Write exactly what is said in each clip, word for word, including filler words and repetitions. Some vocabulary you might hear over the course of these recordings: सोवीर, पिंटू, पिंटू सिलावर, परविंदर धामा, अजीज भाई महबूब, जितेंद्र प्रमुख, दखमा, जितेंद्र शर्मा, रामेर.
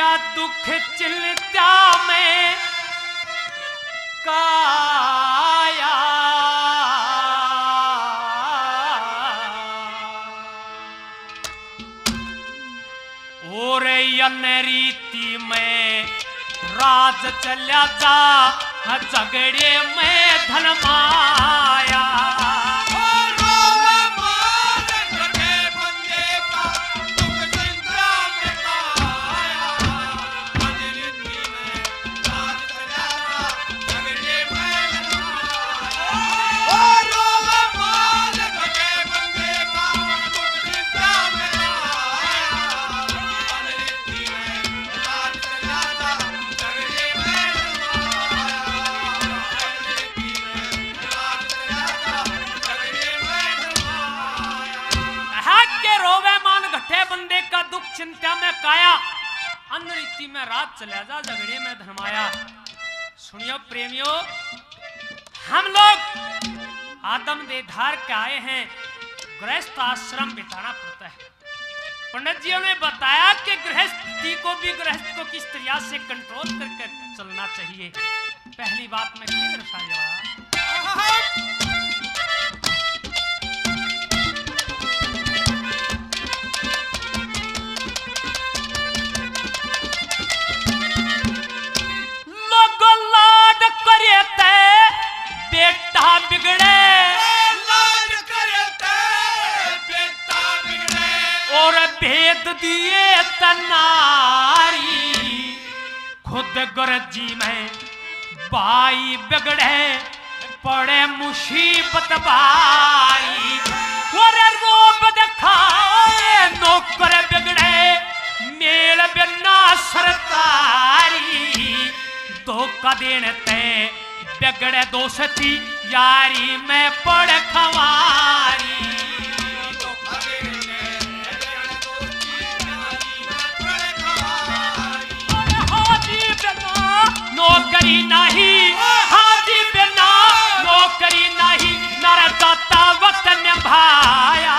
दिया दुख चिंता में काया, और रीति में राज चला जा झगड़े में धनमाया। चिंता में काया, अन्य रीति में रात चला जा झगड़े में धर्माया। सुनियो प्रेमियों, हम लोग आदम देधार के आए हैं, गृहस्थ आश्रम बिताना पड़ता है। पंडित जी ने बताया कि गृहस्थी को भी गृहस्थ को किस तरह से कंट्रोल करके चलना चाहिए। पहली बात में क्या दर्शाया, बेटा बिगड़े लाड करते बेटा बिगड़े और भेद दिए तनारी, खुद गुरजी में भाई बिगड़े पड़े मुसीबत बारी। और रोब दिखाए नौकर बिगड़े मेल बिना सरकारी, धोखा देने ते बिगड़े दोस्ती यारी में पड़ खवारी। हाजी बिना नौकरी नहीं, हाजी बिना नौकरी नहीं, नर दाता वतन भाया।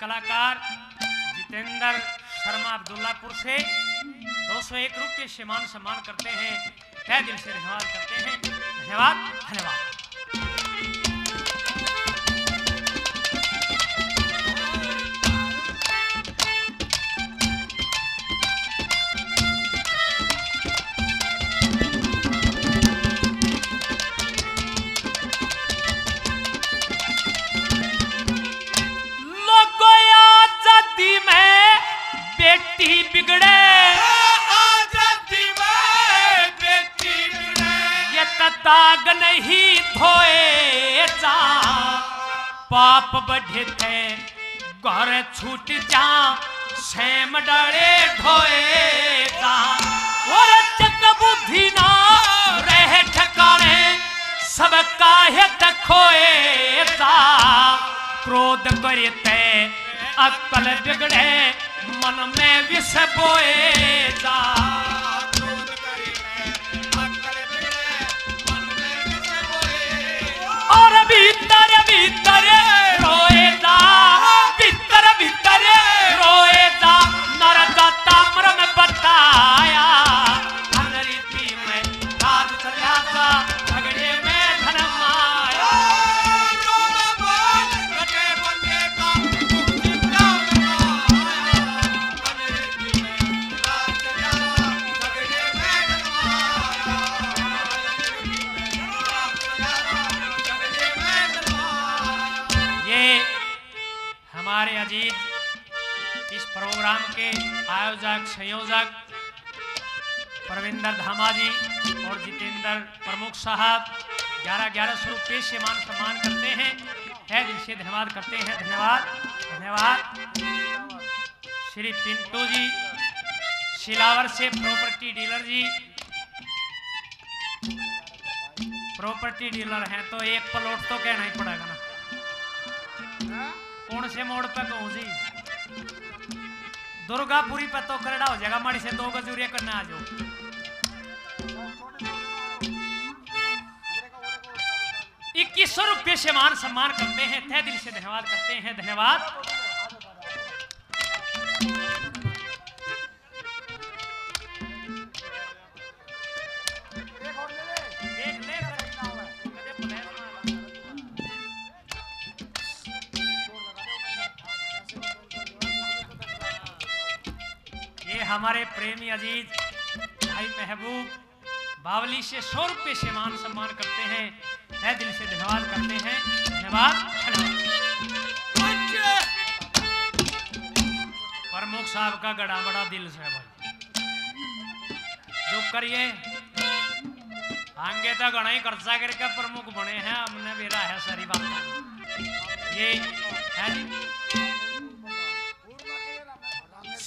कलाकार जितेंद्र शर्मा अब्दुल्लापुर से दो सौ एक रुपये से मान सम्मान करते हैं, तहे दिल से धन्यवाद करते हैं। धन्यवाद धन्यवाद। दाग नहीं धोए जा पाप बढ़े थे घर छूट जा, सेम डरे धोए जा। और चक बुद्धि ना रहे ठकाने सब काहे खोए जा, क्रोध करते अक्ल बिगड़े मन में विष बोए जा। भीतर भीतर रोए दा, भीतर भीतर रोए दा, नर दाता मरम बताया। अनरीति में राज चला जा झगड़े में धन माया। अजीज इस प्रोग्राम के आयोजक संयोजक परविंदर धामा जी और जितेंद्र प्रमुख साहब ग्यारह ग्यारह सौ रुपये से मान सम्मान करते हैं, तहे दिल से धन्यवाद करते हैं। धन्यवाद धन्यवाद श्री पिंटू जी सिलावर से, property dealer ji property dealer हैं तो एक प्लॉट तो कहना ही पड़ेगा ना, कौन से मोड़ पे कहूँ जी, दुर्गापुरी पे तो करड़ा हो जाएगा, माड़ी से दो गजूरिया करना आ जाओ। इक्कीस सौ रुपये से मान सम्मान करते हैं, तहे दिल से धन्यवाद करते हैं। धन्यवाद। हमारे प्रेमी अजीज भाई महबूब बावली से सौ रुपये से मान सम्मान करते हैं, तहे दिल से धन्यवाद करते हैं। धन्यवाद। प्रमुख साहब का गड़ा बड़ा दिल से भाई, जो करिए आगे तक गणा ही खर्चा करके प्रमुख बने हैं, हमने बेरा है सारी बात। ये है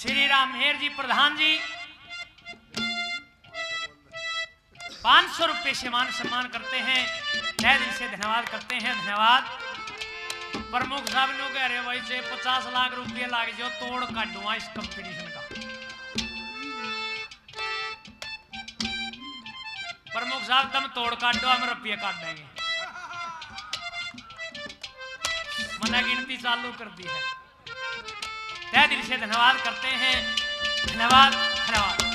श्री रामेर जी प्रधान जी पांच सौ रुपये से मान सम्मान करते हैं, तहे दिल से धन्यवाद करते हैं। धन्यवाद। प्रमुख साहब ने कह रहे भाई से पचास लाख रुपये लाग जो तोड़ काटूंगा इस कंपटीशन का। प्रमुख साहब तुम तोड़ काटो, हम रुपये काट देंगे, मना गिनती चालू कर दी है, तहे दिल से धन्यवाद करते हैं। धन्यवाद। धन्यवाद।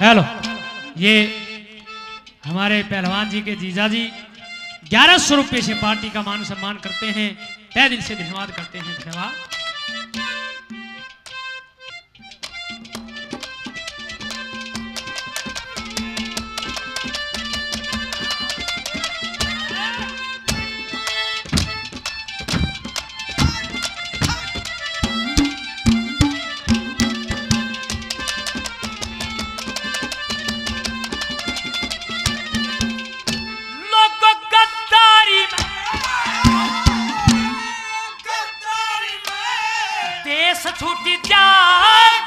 हेलो, ये हमारे पहलवान जी के जीजा जी ग्यारह सौ रुपये से पार्टी का मान सम्मान करते हैं, तहे दिल से धन्यवाद करते हैं। धन्यवाद। छूट जा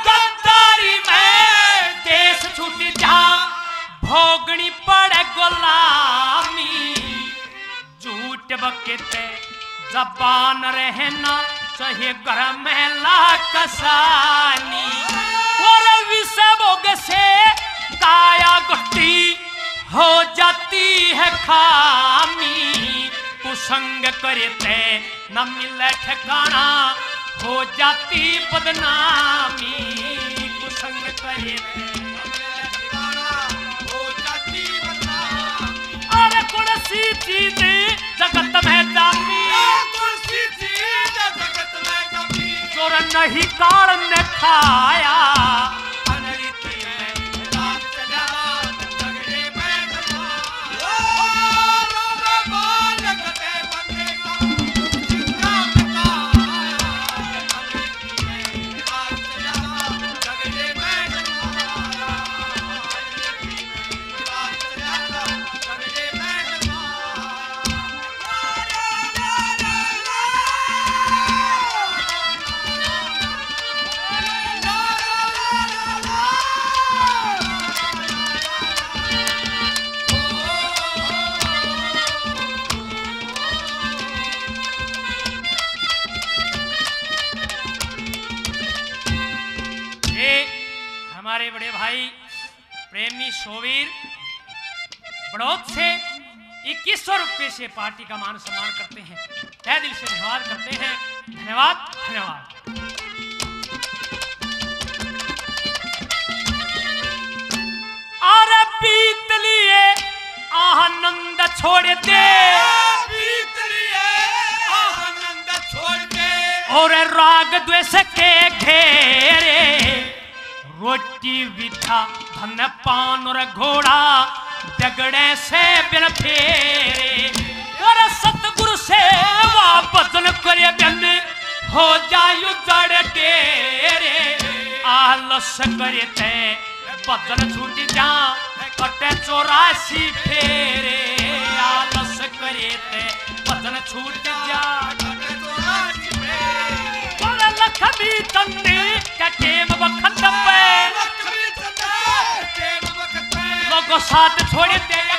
गद्दारी में देश छूट जा, भोगनी पड़े गुलामी, झूठ बकते जबान रहना चाहे घर में लाकसानी, और विषय भोग से काया गुट्टी हो जाती है खामी, कुसंग करते न मिले ठिकाना हो जाती बदनामी, कुसंग करे हो जाती बदनामी, अरे कुर्सी चीज जगत में दामी, कुर्सी चीज जगत में दामी, चोर नहीं काल ने खाया, अनरीति में राम चला झगड़े में जगते हमारे बड़े भाई प्रेमी सोवीर बड़ौत से इक्कीस सौ रुपये से पार्टी का मान सम्मान करते हैं। तहे दिल से धन्यवाद करते हैं। धन्यवाद धन्यवाद। अरे बीत लिए आनंद छोड़ दे, बीत लिए आनंद छोड़ दे, और राग द्वेष के घेरे रोटी विधा धन पान और घोड़ा झगड़े से बिन फेरे। और सतगुरु से वापसन करे बिन हो जायु जड़ तेरे। आलस करे ते बदन छूट जा कटे चौरासी फेरे। आलस करे ते बदन छूट जा कटे चौरासी फेरे। पर लख भी तन्ने कटेम वखत पे लोगों साथ छोड़ दे।